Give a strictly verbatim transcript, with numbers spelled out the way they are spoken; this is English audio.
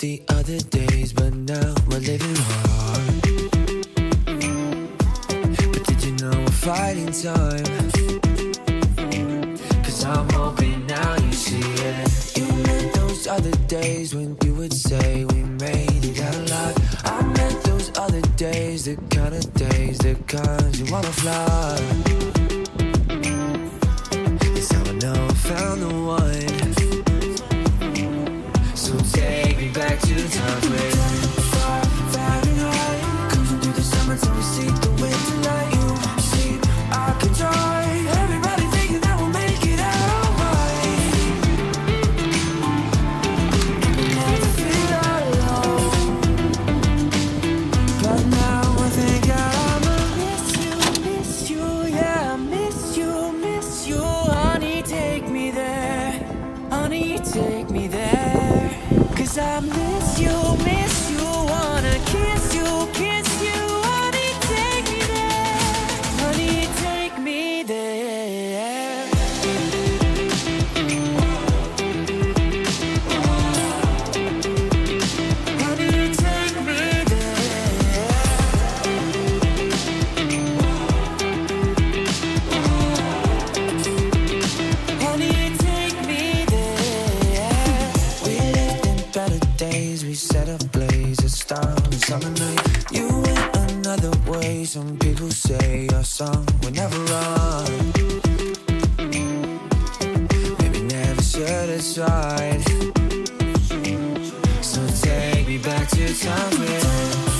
the other days, but now we're living hard. But did you know we're fighting time? Cause I'm hoping now you see it. You meant those other days when you would say we made it out alive. I meant those other days, the kind of days, the kinds you wanna fly. This time I know I found the one. Back to the times when far, far and high, cruising through the summer till we see the wind tonight. You see, I can try. Everybody thinking that we'll make it out alright. Never feel that alone, but now I think I'm a miss you, miss you, yeah, I miss you, miss you. Honey, take me there, honey, take me there. Cause I miss you, miss you, wanna kiss you, kiss you. Honey, take me there, honey, take me there. Honey, take me there. Honey, take me there. We set a blaze, it's time on summer night. You went another way. Some people say our song will never run. Maybe never should have tried. So take me back to time when